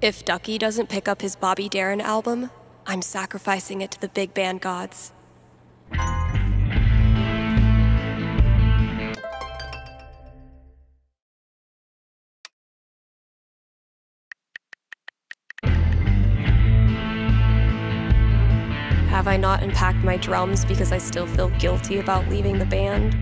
If Ducky doesn't pick up his Bobby Darin album, I'm sacrificing it to the big band gods. Have I not unpacked my drums because I still feel guilty about leaving the band?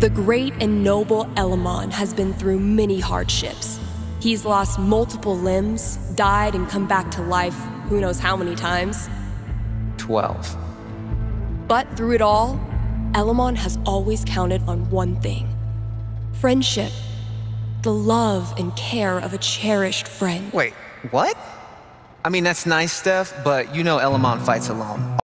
The great and noble Elamon has been through many hardships. He's lost multiple limbs, died and come back to life who knows how many times. 12. But through it all, Elamon has always counted on one thing. Friendship. The love and care of a cherished friend. Wait, what? I mean, that's nice, Steph, but you know Elamon fights alone.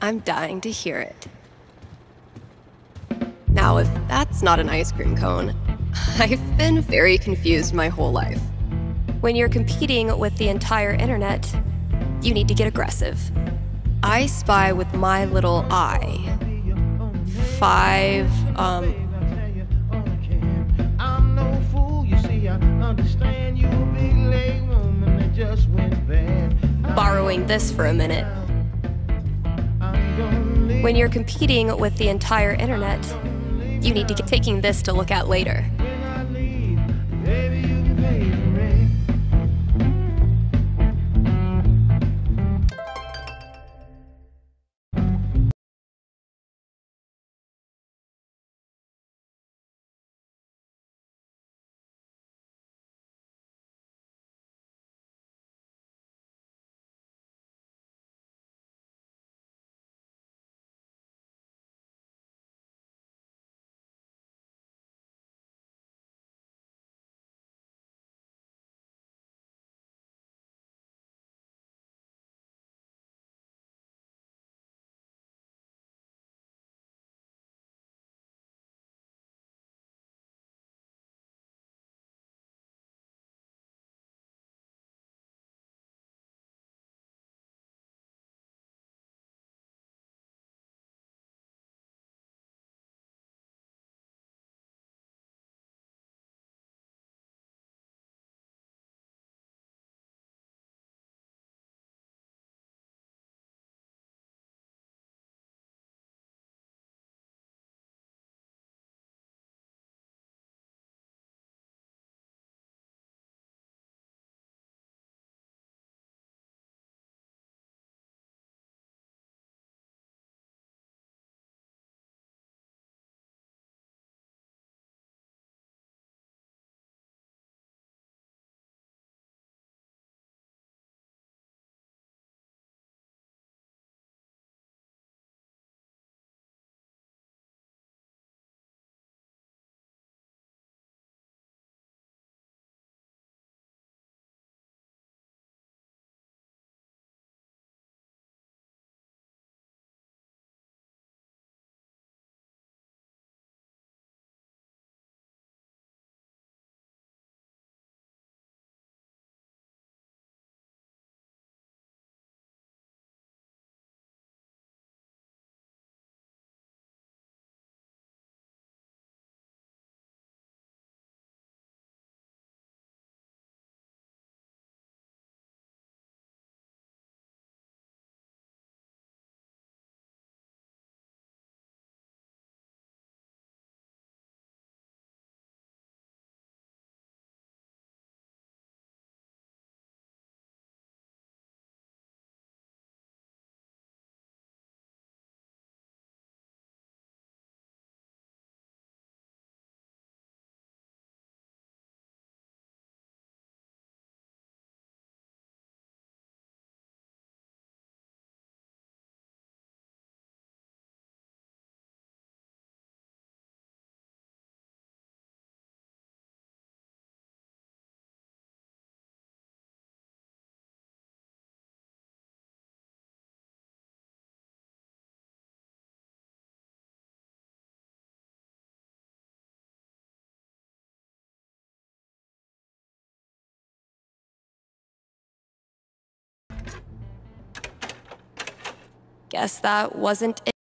I'm dying to hear it. Now, if that's not an ice cream cone, I've been very confused my whole life. When you're competing with the entire internet, you need to get aggressive. I spy with my little eye. 5, I'm no fool, you see, I understand you big late woman that just went bad. Borrowing this for a minute. When you're competing with the entire internet, you need to get taking this to look at later. Guess that wasn't it.